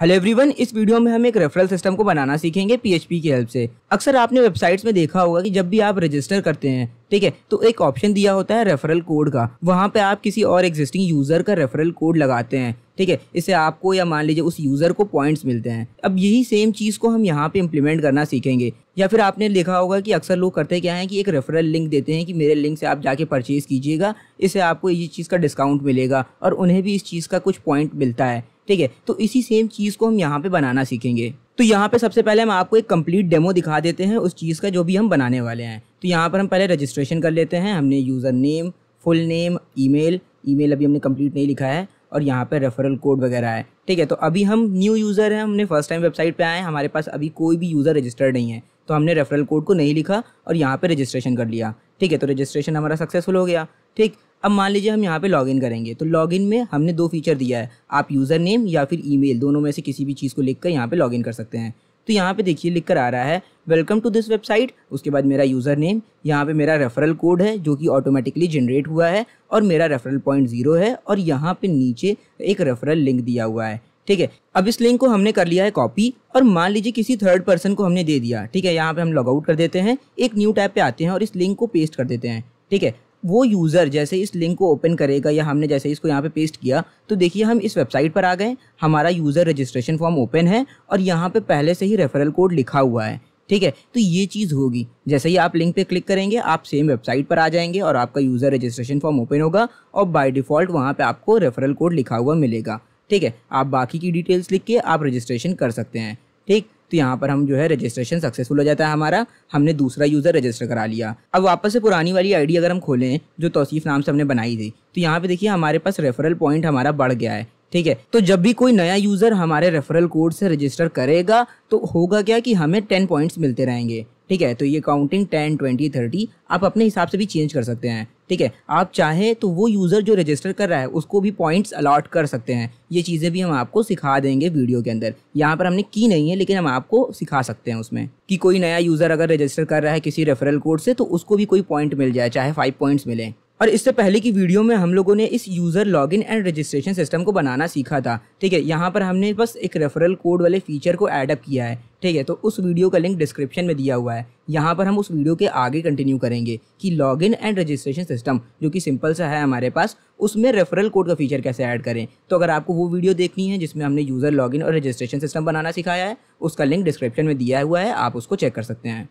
Hello everyone, इस video में हम एक रेफरल सिस्टम को बनाना सीखेंगे पीएचपी की हेल्प से। अक्सर आपने वेबसाइट्स में देखा होगा कि जब भी आप रजिस्टर करते हैं, ठीक है, तो एक ऑप्शन दिया होता है रेफरल कोड का। वहाँ पे आप किसी और एग्जिस्टिंग यूज़र का रेफरल कोड लगाते हैं, ठीक है। इससे आपको या मान लीजिए उस यूज़र को पॉइंट्स मिलते हैं। अब यही सेम चीज़ को हम यहाँ पे इम्प्लीमेंट करना सीखेंगे। या फिर आपने लिखा होगा कि अक्सर लोग करते क्या हैं कि एक रेफरल लिंक देते हैं कि मेरे लिंक से आप जाके परचेज़ कीजिएगा, इससे आपको इस चीज़ का डिस्काउंट मिलेगा और उन्हें भी इस चीज़ का कुछ पॉइंट मिलता है, ठीक है। तो इसी सेम चीज़ को हम यहाँ पे बनाना सीखेंगे। तो यहाँ पे सबसे पहले हम आपको एक कंप्लीट डेमो दिखा देते हैं उस चीज़ का जो भी हम बनाने वाले हैं। तो यहाँ पर हम पहले रजिस्ट्रेशन कर लेते हैं। हमने user name, full name, email अभी हमने कंप्लीट नहीं लिखा है, और यहाँ पे रेफरल कोड वगैरह है, ठीक है। तो अभी हम न्यू यूज़र हैं, हमने फर्स्ट टाइम वेबसाइट पे आए, हमारे पास अभी कोई भी यूज़र रजिस्टर्ड नहीं है, तो हमने रेफरल कोड को नहीं लिखा और यहाँ पे रजिस्ट्रेशन कर लिया, ठीक है। तो रजिस्ट्रेशन हमारा सक्सेसफुल हो गया, ठीक। अब मान लीजिए हम यहाँ पे लॉगिन करेंगे, तो लॉगिन में हमने दो फीचर दिया है, आप यूज़र नेम या फिर ईमेल दोनों में से किसी भी चीज़ को लिखकर यहाँ पे लॉगिन कर सकते हैं। तो यहाँ पे देखिए लिख कर आ रहा है वेलकम टू दिस वेबसाइट, उसके बाद मेरा यूज़र नेम, यहाँ पे मेरा रेफरल कोड है जो कि ऑटोमेटिकली जनरेट हुआ है, और मेरा रेफरल पॉइंट 0 है, और यहाँ पे नीचे एक रेफरल लिंक दिया हुआ है, ठीक है। अब इस लिंक को हमने कर लिया है कॉपी, और मान लीजिए किसी थर्ड पर्सन को हमने दे दिया, ठीक है। यहाँ पे हम लॉगआउट कर देते हैं, एक न्यू टैब पे आते हैं और इस लिंक को पेस्ट कर देते हैं, ठीक है। वो यूज़र जैसे इस लिंक को ओपन करेगा या हमने जैसे इसको यहाँ पे पेस्ट किया, तो देखिए हम इस वेबसाइट पर आ गए, हमारा यूज़र रजिस्ट्रेशन फॉर्म ओपन है और यहाँ पे पहले से ही रेफरल कोड लिखा हुआ है, ठीक है। तो ये चीज़ होगी, जैसे ही आप लिंक पे क्लिक करेंगे आप सेम वेबसाइट पर आ जाएंगे और आपका यूज़र रजिस्ट्रेशन फॉर्म ओपन होगा और बाय डिफ़ॉल्ट वहाँ पर आपको रेफरल कोड लिखा हुआ मिलेगा, ठीक है। आप बाकी की डिटेल्स लिख के आप रजिस्ट्रेशन कर सकते हैं, ठीक। तो यहाँ पर हम जो है रजिस्ट्रेशन सक्सेसफुल हो जाता है हमारा, हमने दूसरा यूज़र रजिस्टर करा लिया। अब वापस से पुरानी वाली आईडी अगर हम खोलें जो तौसीफ नाम से हमने बनाई थी, तो यहाँ पे देखिए हमारे पास रेफरल पॉइंट हमारा बढ़ गया है, ठीक है। तो जब भी कोई नया यूज़र हमारे रेफरल कोड से रजिस्टर करेगा तो होगा क्या कि हमें 10 पॉइंट्स मिलते रहेंगे, ठीक है। तो ये काउंटिंग 10, 20, 30 आप अपने हिसाब से भी चेंज कर सकते हैं, ठीक है। आप चाहे तो वो यूज़र जो रजिस्टर कर रहा है उसको भी पॉइंट्स अलॉट कर सकते हैं। ये चीज़ें भी हम आपको सिखा देंगे वीडियो के अंदर, यहाँ पर हमने की नहीं है लेकिन हम आपको सिखा सकते हैं उसमें कि कोई नया यूज़र अगर रजिस्टर कर रहा है किसी रेफरल कोड से तो उसको भी कोई पॉइंट मिल जाए, चाहे 5 पॉइंट्स मिलें। और इससे पहले की वीडियो में हम लोगों ने इस user login and registration system को बनाना सीखा था, ठीक है। यहाँ पर हमने बस एक रेफरल कोड वाले फीचर को ऐडअप किया है, ठीक है। तो उस वीडियो का लिंक डिस्क्रिप्शन में दिया हुआ है, यहाँ पर हम उस वीडियो के आगे कंटिन्यू करेंगे कि लॉगिन एंड रजिस्ट्रेशन सिस्टम जो कि सिंपल सा है हमारे पास, उसमें रेफरल कोड का फीचर कैसे ऐड करें। तो अगर आपको वो वीडियो देखनी है जिसमें हमने यूज़र लॉगिन और रजिस्ट्रेशन सिस्टम बनाना सिखाया है, उसका लिंक डिस्क्रिप्शन में दिया हुआ है, आप उसको चेक कर सकते हैं।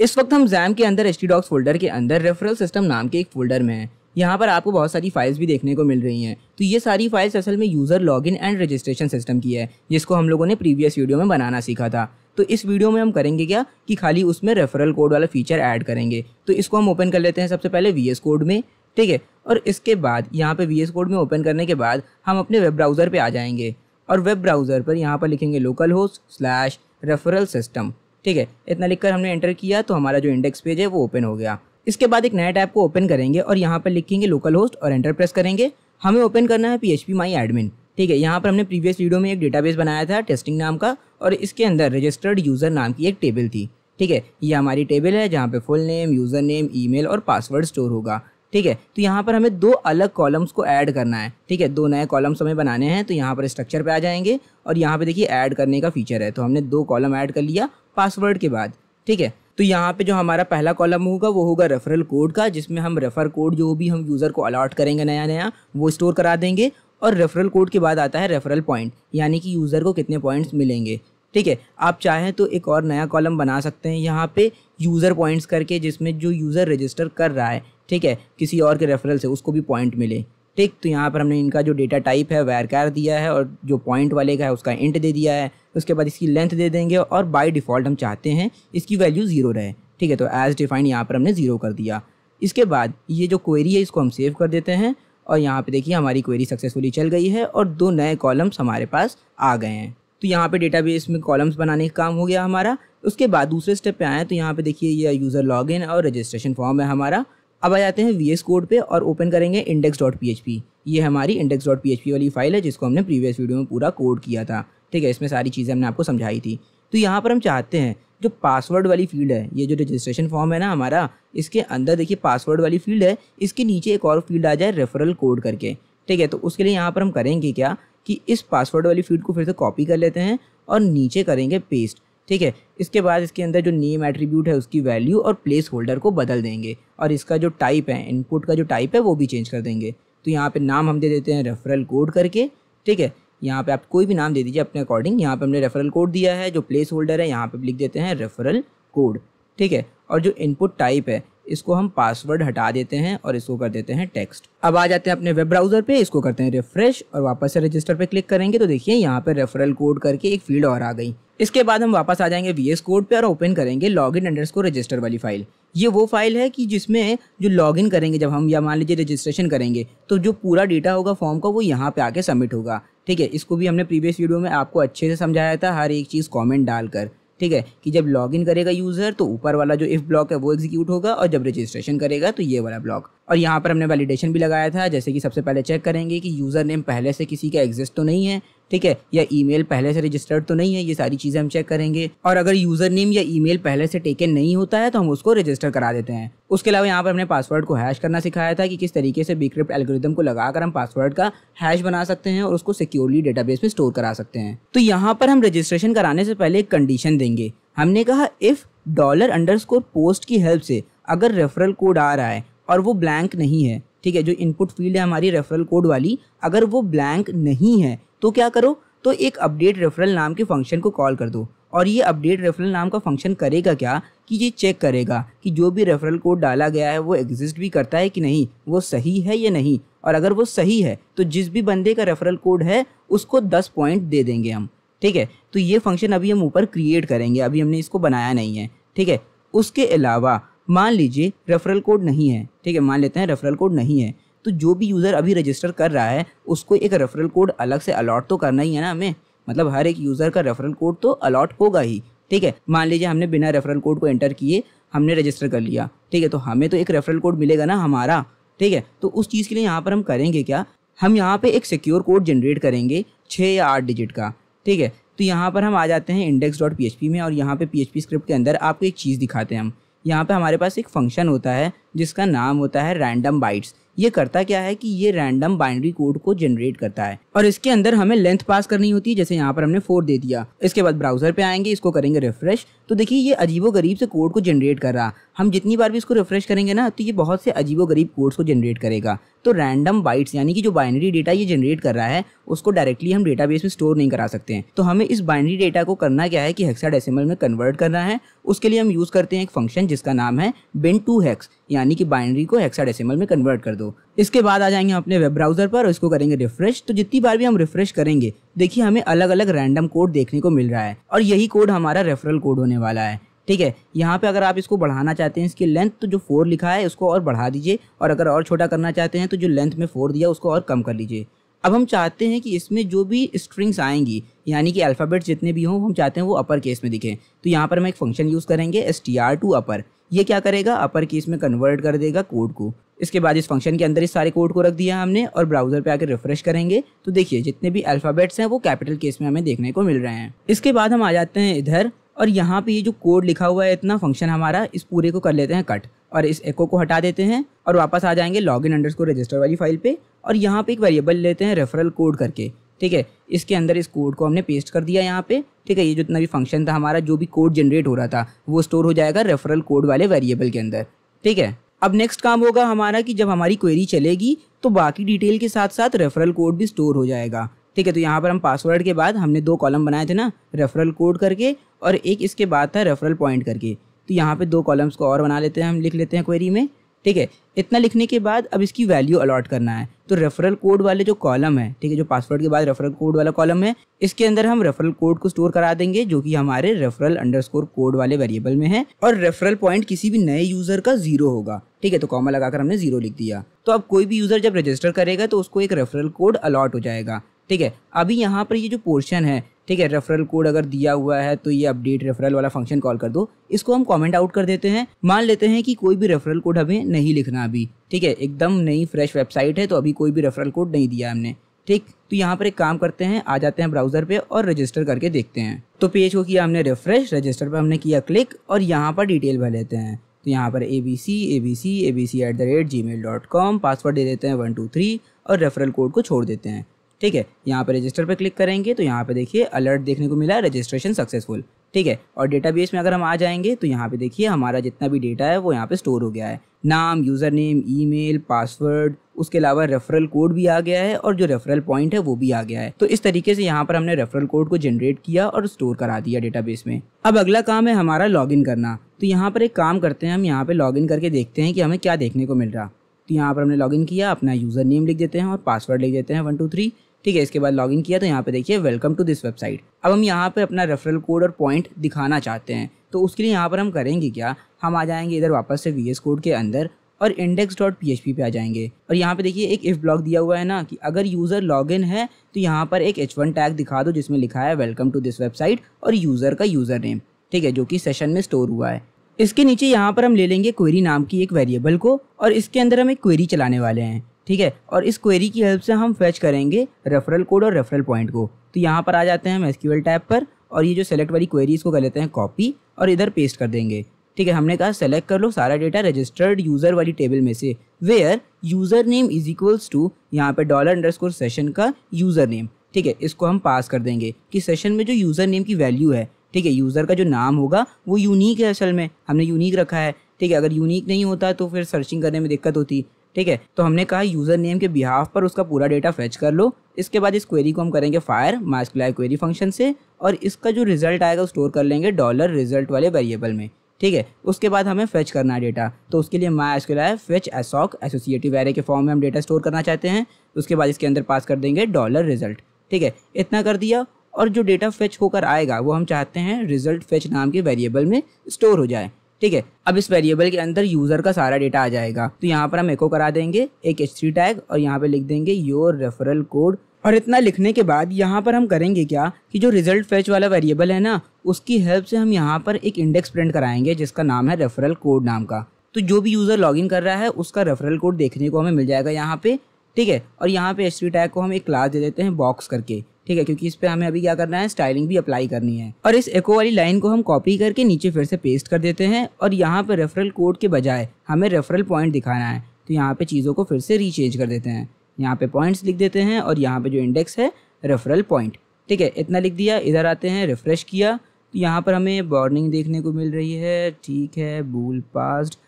इस वक्त हम जैम के अंदर htdocs फोल्डर के अंदर रेफरल सिस्टम नाम के एक फोल्डर में हैं। यहाँ पर आपको बहुत सारी फाइल्स भी देखने को मिल रही हैं। तो ये सारी फाइल्स असल में user login and registration system की है, जिसको हम लोगों ने प्रीवियस वीडियो में बनाना सीखा था। तो इस वीडियो में हम करेंगे क्या कि खाली उसमें रेफरल कोड वाला फीचर ऐड करेंगे। तो इसको हम ओपन कर लेते हैं सबसे पहले VS कोड में, ठीक है। और इसके बाद यहाँ पर VS कोड में ओपन करने के बाद हम अपने वेब ब्राउज़र पर आ जाएंगे और वेब ब्राउज़र पर यहाँ पर लिखेंगे localhost/referral system, ठीक है। इतना लिखकर हमने एंटर किया तो हमारा जो इंडेक्स पेज है वो ओपन हो गया। इसके बाद एक नया टैब को ओपन करेंगे और यहाँ पर लिखेंगे localhost और एंटर प्रेस करेंगे। हमें ओपन करना है php my admin, ठीक है। यहाँ पर हमने प्रीवियस वीडियो में एक डेटाबेस बनाया था टेस्टिंग नाम का, और इसके अंदर रजिस्टर्ड यूज़र नाम की एक टेबल थी, ठीक है। ये हमारी टेबल है जहाँ पर full name, user name, email और पासवर्ड स्टोर होगा, ठीक है। तो यहाँ पर हमें दो अलग कॉलम्स को ऐड करना है, ठीक है। दो नए कॉलम्स हमें बनाने हैं, तो यहाँ पर स्ट्रक्चर पे आ जाएंगे और यहाँ पे देखिए ऐड करने का फीचर है। तो हमने 2 कॉलम ऐड कर लिया पासवर्ड के बाद, ठीक है। तो यहाँ पे जो हमारा पहला कॉलम होगा वो होगा रेफरल कोड का, जिसमें हम रेफर कोड जो भी हम यूज़र को अलॉट करेंगे नया वो स्टोर करा देंगे, और रेफरल कोड के बाद आता है रेफरल पॉइंट, यानी कि यूज़र को कितने पॉइंट्स मिलेंगे, ठीक है। आप चाहें तो एक और नया कॉलम बना सकते हैं यहाँ पे यूज़र पॉइंट्स करके, जिसमें जो यूज़र रजिस्टर कर रहा है, ठीक है, किसी और के रेफरल से उसको भी पॉइंट मिले, ठीक। तो यहाँ पर हमने इनका जो डेटा टाइप है वैरकार दिया है, और जो पॉइंट वाले का है उसका इंट दे दिया है। उसके बाद इसकी लेंथ दे देंगे, और बाय डिफ़ॉल्ट हम चाहते हैं इसकी वैल्यू 0 रहे, ठीक है। तो एज़ डिफाइंड यहाँ पर हमने 0 कर दिया। इसके बाद ये जो क्वेरी है इसको हम सेव कर देते हैं, और यहाँ पर देखिए हमारी क्वेरी सक्सेसफुली चल गई है और 2 नए कॉलम्स हमारे पास आ गए हैं। तो यहाँ पे डेटाबेस में कॉलम्स बनाने का काम हो गया हमारा। उसके बाद दूसरे स्टेप पे आए तो यहाँ पे देखिए ये यूज़र लॉगिन और रजिस्ट्रेशन फॉर्म है हमारा। अब आ जाते हैं VS कोड पे और ओपन करेंगे index.php। ये हमारी index.php वाली फाइल है जिसको हमने प्रीवियस वीडियो में पूरा कोड किया था, ठीक है। इसमें सारी चीज़ें हमने आपको समझाई थी, तो यहाँ पर हम चाहते हैं जो पासवर्ड वाली फील्ड है, ये जो रजिस्ट्रेशन फॉर्म है ना हमारा, इसके अंदर देखिए पासवर्ड वाली फील्ड है, इसके नीचे एक और फील्ड आ जाए रेफरल कोड करके, ठीक है। तो उसके लिए यहाँ पर हम करेंगे क्या कि इस पासवर्ड वाली फील्ड को फिर से कॉपी कर लेते हैं और नीचे करेंगे पेस्ट, ठीक है। इसके बाद इसके अंदर जो नेम एट्रीब्यूट है उसकी वैल्यू और प्लेस होल्डर को बदल देंगे, और इसका जो टाइप है, इनपुट का जो टाइप है वो भी चेंज कर देंगे। तो यहाँ पे नाम हम दे देते हैं रेफरल कोड करके, ठीक है। यहाँ पे आप कोई भी नाम दे दीजिए अपने अकॉर्डिंग। यहाँ पे हमने रेफरल कोड दिया है, जो प्लेस होल्डर है यहाँ पे लिख देते हैं रेफरल कोड, ठीक है। और जो इनपुट टाइप है इसको हम पासवर्ड हटा देते हैं और इसको कर देते हैं टेक्स्ट। अब आ जाते हैं अपने वेब ब्राउज़र पे, इसको करते हैं रिफ्रेश और वापस से रजिस्टर पे क्लिक करेंगे तो देखिए यहाँ पे रेफरल कोड करके एक फील्ड और आ गई। इसके बाद हम वापस आ जाएंगे वीएस कोड पे और ओपन करेंगे login_register वाली फाइल। ये वो फाइल है कि जिसमें जो लॉगिन करेंगे जब हम, या मान लीजिए रजिस्ट्रेशन करेंगे, तो जो पूरा डेटा होगा फॉर्म का वो यहाँ पे आके सबमिट होगा, ठीक है। इसको भी हमने प्रीवियस वीडियो में आपको अच्छे से समझाया था, हर एक चीज़ कॉमेंट डालकर, ठीक है, कि जब लॉगिन करेगा यूज़र तो ऊपर वाला जो इफ़ ब्लॉक है वो एग्जीक्यूट होगा, और जब रजिस्ट्रेशन करेगा तो ये वाला ब्लॉक। और यहाँ पर हमने वैलिडेशन भी लगाया था, जैसे कि सबसे पहले चेक करेंगे कि यूज़र नेम पहले से किसी का एग्जिस्ट तो नहीं है, ठीक है, या ईमेल पहले से रजिस्टर्ड तो नहीं है, ये सारी चीज़ें हम चेक करेंगे। और अगर यूज़र नेम या ईमेल पहले से टेकन नहीं होता है तो हम उसको रजिस्टर करा देते हैं। उसके अलावा यहाँ पर हमने पासवर्ड को हैश करना सिखाया था कि किस तरीके से बिक्रिप्ट एल्गोरिदम को लगाकर हम पासवर्ड का हैश बना सकते हैं और उसको सिक्योरली डेटाबेस में स्टोर करा सकते हैं। तो यहाँ पर हम रजिस्ट्रेशन कराने से पहले एक कंडीशन देंगे। हमने कहा इफ़ $_post की हेल्प से अगर रेफरल कोड आ रहा है और वो ब्लैंक नहीं है, ठीक है, जो इनपुट फील्ड है हमारी रेफरल कोड वाली, अगर वो ब्लैंक नहीं है तो क्या करो, तो एक अपडेट रेफरल नाम के फंक्शन को कॉल कर दो। और ये अपडेट रेफरल नाम का फंक्शन करेगा क्या कि ये चेक करेगा कि जो भी रेफरल कोड डाला गया है वो एग्जिस्ट भी करता है कि नहीं, वो सही है या नहीं, और अगर वो सही है तो जिस भी बंदे का रेफरल कोड है उसको 10 पॉइंट दे देंगे हम, ठीक है। तो ये फंक्शन अभी हम ऊपर क्रिएट करेंगे, अभी हमने इसको बनाया नहीं है, ठीक है। उसके अलावा मान लीजिए रेफरल कोड नहीं है, ठीक है, मान लेते हैं रेफरल कोड नहीं है, तो जो भी यूज़र अभी रजिस्टर कर रहा है उसको एक रेफरल कोड अलग से अलॉट तो करना ही है ना हमें, मतलब हर एक यूज़र का रेफरल कोड तो अलॉट होगा ही, ठीक है। मान लीजिए हमने बिना रेफरल कोड को एंटर किए हमने रजिस्टर कर लिया, ठीक है, तो हमें तो एक रेफरल कोड मिलेगा ना हमारा, ठीक है। तो उस चीज़ के लिए यहाँ पर हम करेंगे क्या, हम यहाँ पर एक सिक्योर कोड जनरेट करेंगे 6 या 8 डिजिट का, ठीक है। तो यहाँ पर हम आ जाते हैं index.php में, और यहाँ पर PHP स्क्रिप्ट के अंदर आपको एक चीज़ दिखाते हैं हम। यहाँ पे हमारे पास एक फंक्शन होता है जिसका नाम होता है रैंडम बाइट्स। ये करता क्या है कि ये रैंडम बाइनरी कोड को जनरेट करता है, और इसके अंदर हमें लेंथ पास करनी होती है, जैसे यहाँ पर हमने 4 दे दिया। इसके बाद ब्राउज़र पे आएंगे, इसको करेंगे रिफ्रेश, तो देखिए ये अजीबोगरीब से कोड को जनरेट कर रहा। हम जितनी बार भी इसको रिफ्रेश करेंगे ना तो ये बहुत से अजीबोगरीब कोड्स को जनरेट करेगा। तो रैंडम बाइट्स यानी कि जो बाइनरी डेटा ये जनरेट कर रहा है उसको डायरेक्टली हम डेटाबेस में स्टोर नहीं करा सकते हैं, तो हमें इस बाइनरी डेटा को करना क्या है कि हेक्साडेसिमल में कन्वर्ट करना है। उसके लिए हम यूज़ करते हैं एक फंक्शन जिसका नाम है bin2hex, यानी कि बाइनरी को हेक्साडेसिमल में कन्वर्ट कर दो। इसके बाद आ जाएंगे अपने वेब ब्राउज़र पर और इसको करेंगे रिफ्रेश। तो जितनी बार भी हम रिफ्रेश करेंगे देखिए हमें अलग अलग रैंडम कोड देखने को मिल रहा है, और यही कोड हमारा रेफरल कोड होने वाला है, ठीक है। यहाँ पे अगर आप इसको बढ़ाना चाहते हैं इसकी लेंथ, तो जो 4 लिखा है उसको और बढ़ा दीजिए, और अगर और छोटा करना चाहते हैं तो जो लेंथ में 4 दिया उसको और कम कर लीजिए। अब हम चाहते हैं कि इसमें जो भी स्ट्रिंग्स आएंगी यानी कि अल्फ़ाबेट्स जितने भी हों हम चाहते हैं वो अपर केस में दिखें। तो यहाँ पर हम एक फंक्शन यूज़ करेंगे str2upper। ये क्या करेगा, अपर केस में कन्वर्ट कर देगा कोड को। इसके बाद इस फंक्शन के अंदर इस सारे कोड को रख दिया हमने, और ब्राउज़र पे आकर रिफ्रेश करेंगे तो देखिए जितने भी अल्फ़ाबेट्स हैं वो कैपिटल केस में हमें देखने को मिल रहे हैं। इसके बाद हम आ जाते हैं इधर, और यहाँ पे ये जो कोड लिखा हुआ है इतना फंक्शन हमारा, इस पूरे को कर लेते हैं कट और इस एको को हटा देते हैं, और वापस आ जाएंगे login_register वाली फाइल पे। और यहाँ पे एक वेरिएबल लेते हैं रेफरल कोड करके, ठीक है। इसके अंदर इस कोड को हमने पेस्ट कर दिया यहाँ पे, ठीक है। ये जितना भी फंक्शन था हमारा, जो भी कोड जनरेट हो रहा था वो स्टोर हो जाएगा रेफरल कोड वाले वेरिएबल के अंदर, ठीक है। अब नेक्स्ट काम होगा हमारा कि जब हमारी क्वेरी चलेगी तो बाकी डिटेल के साथ साथ रेफरल कोड भी स्टोर हो जाएगा, ठीक है। तो यहाँ पर हम पासवर्ड के बाद हमने 2 कॉलम बनाए थे ना, रेफरल कोड करके और एक इसके बाद था रेफरल पॉइंट करके, तो यहाँ पे 2 कॉलम्स को और बना लेते हैं हम, लिख लेते हैं क्वेरी में, ठीक है। इतना लिखने के बाद अब इसकी वैल्यू अलॉट करना है, तो रेफरल कोड वाले जो कॉलम है, ठीक है, जो पासवर्ड के बाद रेफरल कोड वाला कॉलम है, इसके अंदर हम रेफरल कोड को स्टोर करा देंगे जो कि हमारे referral_code वाले वेरिएबल में है, और रेफरल पॉइंट किसी भी नए यूज़र का 0 होगा, ठीक है। तो कॉमा लगाकर हमने 0 लिख दिया। तो अब कोई भी यूज़र जब रजिस्टर करेगा तो उसको एक रेफरल कोड अलॉट हो जाएगा, ठीक है। अभी यहाँ पर ये जो पोर्शन है, ठीक है, रेफरल कोड अगर दिया हुआ है तो ये अपडेट रेफरल वाला फंक्शन कॉल कर दो, इसको हम कमेंट आउट कर देते हैं। मान लेते हैं कि कोई भी रेफरल कोड हमें नहीं लिखना अभी, ठीक है, एकदम नई फ्रेश वेबसाइट है तो अभी कोई भी रेफरल कोड नहीं दिया हमने, ठीक। तो यहाँ पर एक काम करते हैं, आ जाते हैं ब्राउज़र पे और रजिस्टर करके देखते हैं। तो पेज को किया हमने रिफ्रेश, रजिस्टर पर हमने किया क्लिक और यहाँ पर डिटेल भर लेते हैं। तो यहाँ पर abc@gmail.com पासवर्ड दे देते हैं 123 और रेफरल कोड को छोड़ देते हैं। ठीक है, यहाँ पर रजिस्टर पर क्लिक करेंगे तो यहाँ पर देखिए अलर्ट देखने को मिला, रजिस्ट्रेशन सक्सेसफुल। ठीक है, और डेटाबेस में अगर हम आ जाएंगे तो यहाँ पे देखिए हमारा जितना भी डेटा है वो यहाँ पे स्टोर हो गया है। नाम, यूज़र नेम, ईमेल, पासवर्ड, उसके अलावा रेफरल कोड भी आ गया है और जो रेफरल पॉइंट है वो भी आ गया है। तो इस तरीके से यहाँ पर हमने रेफरल कोड को जनरेट किया और स्टोर करा दिया डेटाबेस में। अब अगला काम है हमारा लॉगिन करना। तो यहाँ पर एक काम करते हैं, हम यहाँ पर लॉगिन करके देखते हैं कि हमें क्या देखने को मिल रहा। तो यहाँ पर हमने लॉगिन किया, अपना यूज़र नेम लिख देते हैं और पासवर्ड लिख देते हैं 123। ठीक है, इसके बाद लॉगिन किया तो यहाँ पे देखिए वेलकम टू दिस वेबसाइट। अब हम यहाँ पे अपना रेफरल कोड और पॉइंट दिखाना चाहते हैं, तो उसके लिए यहाँ पर हम करेंगे क्या, हम आ जाएंगे इधर वापस से VS कोड के अंदर और index.php पे आ जाएंगे। और यहाँ पे देखिए एक इफ़ ब्लॉक दिया हुआ है ना कि अगर यूज़र लॉगिन है तो यहाँ पर एक H1 टैग दिखा दो जिसमें लिखा है वेलकम टू दिस वेबसाइट और यूज़र का यूज़र नेम। ठीक है, जो कि सेशन में स्टोर हुआ है। इसके नीचे यहाँ पर हम ले लेंगे क्वेरी नाम की एक वेरिएबल को और इसके अंदर हम एक क्वेरी चलाने वाले हैं। ठीक है, और इस क्वेरी की हेल्प से हम फेच करेंगे रेफरल कोड और रेफरल पॉइंट को। तो यहाँ पर आ जाते हैं MySQL टैब पर और ये जो सेलेक्ट वाली क्वेरीज़ को कर लेते हैं कॉपी और इधर पेस्ट कर देंगे। ठीक है, हमने कहा सेलेक्ट कर लो सारा डेटा रजिस्टर्ड यूज़र वाली टेबल में से where user name is equals to यहाँ पर $_सेशन का यूज़र नेम। ठीक है, इसको हम पास कर देंगे कि सेशन में जो यूज़र नेम की वैल्यू है, ठीक है, यूज़र का जो नाम होगा वो यूनिक है, असल में हमने यूनिक रखा है। ठीक है, अगर यूनिक नहीं होता तो फिर सर्चिंग करने में दिक्कत होती। ठीक है, तो हमने कहा यूज़र नेम के बिहाफ पर उसका पूरा डेटा फेच कर लो। इसके बाद इस क्वेरी को हम करेंगे फायर MySQL क्वेरी फंक्शन से और इसका जो रिजल्ट आएगा स्टोर कर लेंगे $result वाले वेरिएबल में। ठीक है, उसके बाद हमें फेच करना है डेटा, तो उसके लिए MySQL fetch assoc associative array के फॉर्म में हम डेटा स्टोर करना चाहते हैं। उसके बाद इसके अंदर पास कर देंगे $result। ठीक है, इतना कर दिया और जो डेटा फेच होकर आएगा वो हम चाहते हैं रिजल्ट फेच नाम के वेरिएबल में स्टोर हो जाए। ठीक है, अब इस वेरिएबल के अंदर यूज़र का सारा डेटा आ जाएगा। तो यहाँ पर हम एको करा देंगे एक H3 टैग और यहाँ पर लिख देंगे योर रेफरल कोड। और इतना लिखने के बाद यहाँ पर हम करेंगे क्या कि जो रिजल्ट फेच वाला वेरिएबल है ना उसकी हेल्प से हम यहाँ पर एक इंडेक्स प्रिंट कराएंगे जिसका नाम है रेफरल कोड नाम का। तो जो भी यूज़र लॉगिन कर रहा है उसका रेफरल कोड देखने को हमें मिल जाएगा यहाँ पे। ठीक है, और यहाँ पे H3 टैग को हम एक क्लास दे देते हैं बॉक्स करके। ठीक है, क्योंकि इस पे हमें अभी क्या करना है, स्टाइलिंग भी अप्लाई करनी है। और इस एको वाली लाइन को हम कॉपी करके नीचे फिर से पेस्ट कर देते हैं और यहाँ पे रेफरल कोड के बजाय हमें रेफरल पॉइंट दिखाना है। तो यहाँ पे चीज़ों को फिर से रीचेंज कर देते हैं, यहाँ पे पॉइंट्स लिख देते हैं और यहाँ पे जो इंडेक्स है रेफरल पॉइंट। ठीक है, इतना लिख दिया। इधर आते हैं, रिफ्रेश किया तो यहाँ पर हमें वार्निंग देखने को मिल रही है। ठीक है, भूल पास्ट।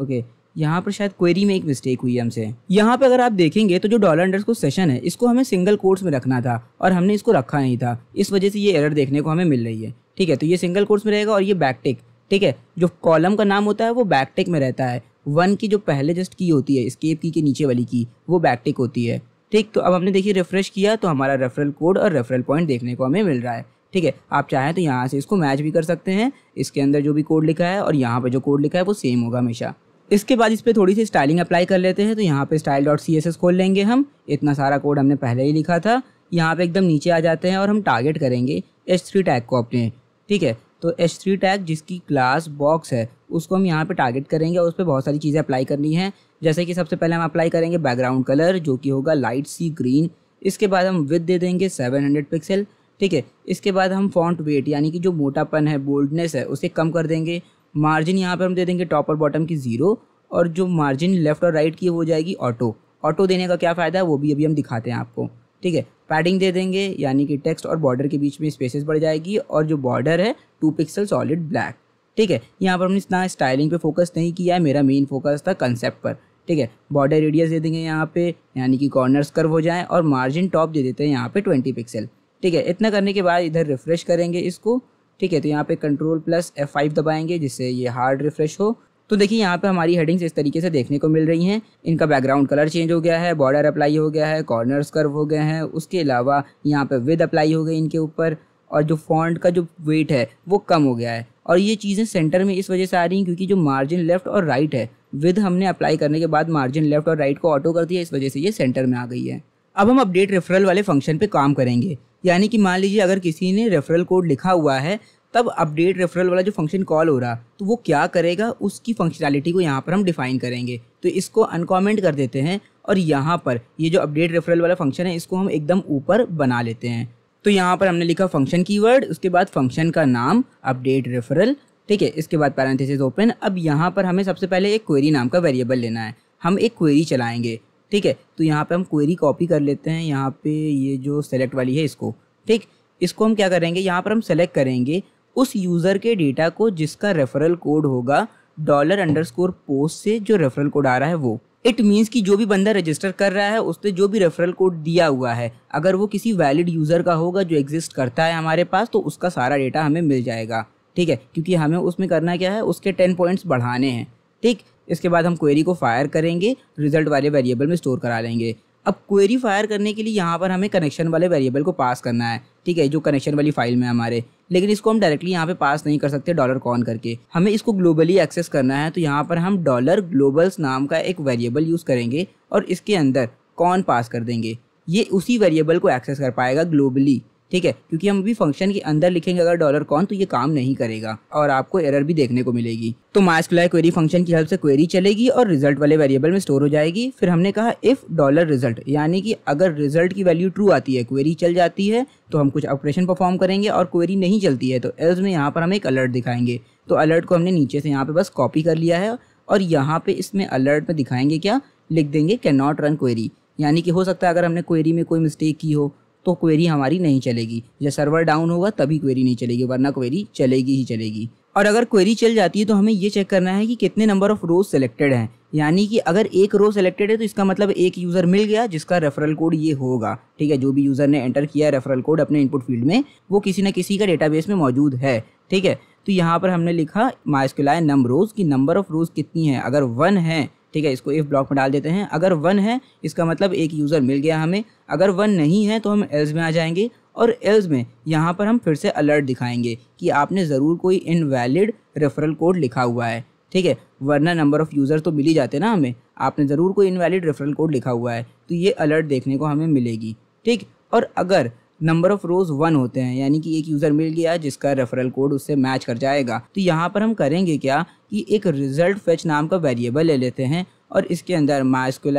ओके, यहाँ पर शायद क्वेरी में एक मिस्टेक हुई है हमसे। यहाँ पे अगर आप देखेंगे तो जो $_ सेशन है इसको हमें सिंगल कोट्स में रखना था और हमने इसको रखा नहीं था, इस वजह से ये एरर देखने को हमें मिल रही है। ठीक है, तो ये सिंगल कोट्स में रहेगा और ये बैकटिक। ठीक है, जो कॉलम का नाम होता है वो बैकटिक में रहता है। 1 की जो पहले जस्ट की होती है, एस्केप की के नीचे वाली की, वो बैकटिक होती है। ठीक, तो अब हमने देखिए रिफ्रेश किया तो हमारा रेफरल कोड और रेफरल पॉइंट देखने को हमें मिल रहा है। ठीक है, आप चाहें तो यहाँ से इसको मैच भी कर सकते हैं, इसके अंदर जो भी कोड लिखा है और यहाँ पर जो कोड लिखा है वो सेम होगा हमेशा। इसके बाद इस पे थोड़ी सी स्टाइलिंग अप्लाई कर लेते हैं। तो यहाँ पे style.css खोल लेंगे हम। इतना सारा कोड हमने पहले ही लिखा था। यहाँ पे एकदम नीचे आ जाते हैं और हम टारगेट करेंगे H3 टैग को अपने। ठीक है, तो H3 टैग जिसकी क्लास बॉक्स है उसको हम यहाँ पे टारगेट करेंगे और उस पर बहुत सारी चीज़ें अप्लाई करनी है। जैसे कि सबसे पहले हम अप्लाई करेंगे बैकग्राउंड कलर जो कि होगा लाइट सी ग्रीन। इसके बाद हम विड्थ दे देंगे 700 पिक्सल। ठीक है, इसके बाद हम फॉन्ट वेट यानी कि जो मोटापन है, बोल्डनेस है, उसे कम कर देंगे। मार्जिन यहाँ पर हम दे देंगे टॉप और बॉटम की 0 और जो मार्जिन लेफ़्ट और राइट की हो जाएगी ऑटो। देने का क्या फ़ायदा है वो भी अभी हम दिखाते हैं आपको। ठीक है, पैडिंग दे देंगे यानी कि टेक्स्ट और बॉर्डर के बीच में स्पेसेस बढ़ जाएगी और जो बॉर्डर है 2 पिक्सल सॉलिड ब्लैक। ठीक है, यहाँ पर हमने इतना स्टाइलिंग पे फोकस नहीं किया है, मेरा मेन फोकस था कंसेप्ट पर। ठीक है, बॉर्डर रेडियस दे देंगे यहाँ पे यानी कि कॉर्नर्स कर्व हो जाएँ और मार्जिन टॉप दे देते हैं यहाँ पर 20 पिक्सल। ठीक है, इतना करने के बाद इधर रिफ्रेश करेंगे इसको। ठीक है, तो यहाँ पे Ctrl+F5 दबाएंगे जिससे ये हार्ड रिफ्रेश हो। तो देखिए यहाँ पे हमारी हेडिंग्स इस तरीके से देखने को मिल रही हैं। इनका बैकग्राउंड कलर चेंज हो गया है, बॉर्डर अप्लाई हो गया है, कॉर्नर्स कर्व हो गए हैं, उसके अलावा यहाँ पे विड्थ अप्लाई हो गई इनके ऊपर और जो फॉन्ट का जो वेट है वो कम हो गया है। और ये चीज़ें सेंटर में इस वजह से आ रही हैं क्योंकि जो मार्जिन लेफ्ट और राइट है, विड्थ हमने अप्लाई करने के बाद मार्जिन लेफ्ट और राइट को ऑटो कर दिया, इस वजह से ये सेंटर में आ गई है। अब हम अपडेट रेफरल वाले फंक्शन पे काम करेंगे यानी कि मान लीजिए अगर किसी ने रेफरल कोड लिखा हुआ है तब अपडेट रेफरल वाला जो फंक्शन कॉल हो रहा तो वो क्या करेगा, उसकी फंक्शनैलिटी को यहाँ पर हम डिफाइन करेंगे। तो इसको अनकमेंट कर देते हैं और यहाँ पर ये जो अपडेट रेफरल वाला फंक्शन है इसको हम एकदम ऊपर बना लेते हैं। तो यहाँ पर हमने लिखा फंक्शन कीवर्ड, उसके बाद फंक्शन का नाम अपडेट रेफरल, ठीक है, इसके बाद पैरेंथेसिस ओपन। अब यहाँ पर हमें सबसे पहले एक क्वेरी नाम का वेरिएबल लेना है, हम एक क्वेरी चलाएंगे, ठीक है। तो यहाँ पे हम क्वेरी कॉपी कर लेते हैं, यहाँ पे ये जो सेलेक्ट वाली है इसको, ठीक, इसको हम क्या करेंगे, यहाँ पर हम सेलेक्ट करेंगे उस यूज़र के डेटा को जिसका रेफरल कोड होगा $_post से जो रेफरल कोड आ रहा है वो। इट मीन्स कि जो भी बंदा रजिस्टर कर रहा है उसने जो भी रेफरल कोड दिया हुआ है, अगर वो किसी वैलिड यूज़र का होगा जो एग्जिस्ट करता है हमारे पास, तो उसका सारा डेटा हमें मिल जाएगा, ठीक है, क्योंकि हमें उसमें करना क्या है, उसके 10 पॉइंट्स बढ़ाने हैं, ठीक। इसके बाद हम क्वेरी को फायर करेंगे, रिजल्ट वाले वेरिएबल में स्टोर करा लेंगे। अब क्वेरी फायर करने के लिए यहाँ पर हमें कनेक्शन वाले वेरिएबल को पास करना है, ठीक है, जो कनेक्शन वाली फाइल में हमारे, लेकिन इसको हम डायरेक्टली यहाँ पे पास नहीं कर सकते $con करके, हमें इसको ग्लोबली एक्सेस करना है। तो यहाँ पर हम $globals नाम का एक वेरिएबल यूज़ करेंगे और इसके अंदर कॉन पास कर देंगे, ये उसी वेरिएबल को एक्सेस कर पाएगा ग्लोबली, ठीक है, क्योंकि हम भी फंक्शन के अंदर लिखेंगे अगर $con तो ये काम नहीं करेगा और आपको एरर भी देखने को मिलेगी। तो MySQL क्वेरी फंक्शन की हेल्प से क्वेरी चलेगी और रिजल्ट वाले वेरिएबल में स्टोर हो जाएगी। फिर हमने कहा इफ़ $result, यानी कि अगर रिजल्ट की वैल्यू ट्रू आती है क्वेरी चल जाती है, तो हम कुछ ऑपरेशन परफॉर्म करेंगे, और क्वेरी नहीं चलती है तो एल्स में यहाँ पर हम एक अलर्ट दिखाएंगे। तो अलर्ट को हमने नीचे से यहाँ पर बस कॉपी कर लिया है और यहाँ पर इसमें अलर्ट में दिखाएंगे क्या, लिख देंगे कैन नॉट रन क्वेरी, यानी कि हो सकता है अगर हमने क्वेरी में कोई मिस्टेक की हो तो क्वेरी हमारी नहीं चलेगी, जब सर्वर डाउन होगा तभी क्वेरी नहीं चलेगी, वरना क्वेरी चलेगी ही चलेगी। और अगर क्वेरी चल जाती है तो हमें ये चेक करना है कि कितने नंबर ऑफ रोज सेलेक्टेड हैं, यानी कि अगर एक रो सेलेक्टेड है तो इसका मतलब एक यूज़र मिल गया जिसका रेफरल कोड ये होगा, ठीक है, जो भी यूज़र ने एंटर किया है रेफरल कोड अपने इनपुट फील्ड में वो किसी न किसी का डेटाबेस में मौजूद है, ठीक है। तो यहाँ पर हमने लिखा MySQL num rows की नंबर ऑफ़ रोज कितनी है, अगर 1 है, ठीक है, इसको इफ ब्लॉक में डाल देते हैं, अगर 1 है इसका मतलब एक यूज़र मिल गया हमें, अगर 1 नहीं है तो हम एल्स में आ जाएंगे और एल्स में यहाँ पर हम फिर से अलर्ट दिखाएंगे कि आपने ज़रूर कोई इनवैलिड रेफरल कोड लिखा हुआ है, ठीक है, वरना नंबर ऑफ़ यूज़र तो मिल ही जाते ना हमें, आपने ज़रूर कोई इनवैलिड रेफरल कोड लिखा हुआ है, तो ये अलर्ट देखने को हमें मिलेगी, ठीक। और अगर नंबर ऑफ़ रोज़ 1 होते हैं, यानी कि एक यूज़र मिल गया जिसका रेफरल कोड उससे मैच कर जाएगा, तो यहाँ पर हम करेंगे क्या कि एक रिजल्ट फेच नाम का वेरिएबल ले लेते हैं और इसके अंदर MySQL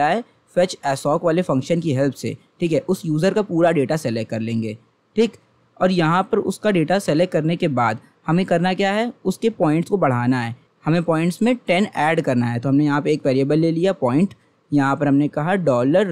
फेच assoc वाले फंक्शन की हेल्प से, ठीक है, उस यूज़र का पूरा डेटा सेलेक्ट कर लेंगे, ठीक। और यहाँ पर उसका डेटा सेलेक्ट करने के बाद हमें करना क्या है, उसके पॉइंट्स को बढ़ाना है, हमें पॉइंट्स में 10 ऐड करना है। तो हमने यहाँ पर एक वेरिएबल ले लिया पॉइंट, यहाँ पर हमने कहा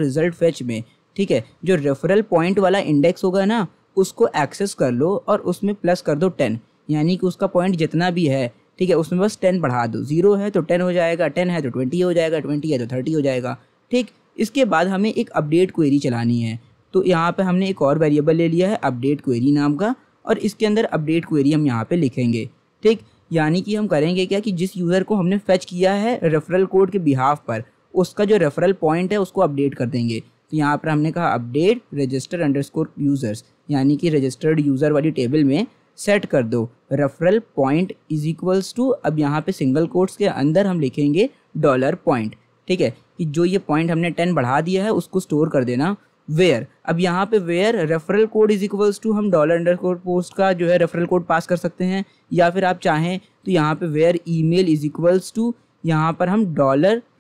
$result fetch में, ठीक है, जो रेफरल पॉइंट वाला इंडेक्स होगा ना उसको एक्सेस कर लो और उसमें प्लस कर दो 10, यानी कि उसका पॉइंट जितना भी है, ठीक है, उसमें बस 10 बढ़ा दो, 0 है तो 10 हो जाएगा, 10 है तो 20 हो जाएगा, 20 है तो 30 हो जाएगा, ठीक। इसके बाद हमें एक अपडेट क्वेरी चलानी है, तो यहाँ पे हमने एक और वेरिएबल ले लिया है अपडेट क्वेरी नाम का और इसके अंदर अपडेट क्वेरी हम यहाँ पर लिखेंगे, ठीक। यानी कि हम करेंगे क्या कि जिस यूज़र को हमने फेच किया है रेफरल कोड के बिहाफ पर उसका जो रेफरल पॉइंट है उसको अपडेट कर देंगे। तो यहाँ पर हमने कहा अपडेट register_users, यानी कि रजिस्टर्ड यूज़र वाली टेबल में सेट कर दो रेफरल पॉइंट = अब यहाँ पे सिंगल कोट्स के अंदर हम लिखेंगे $point, ठीक है, कि जो ये पॉइंट हमने 10 बढ़ा दिया है उसको स्टोर कर देना वेयर। अब यहाँ पे वेयर रेफरल कोड = हम $_post का जो है रेफरल कोड पास कर सकते हैं, या फिर आप चाहें तो यहाँ पर वेयर ईमेल = यहाँ पर हम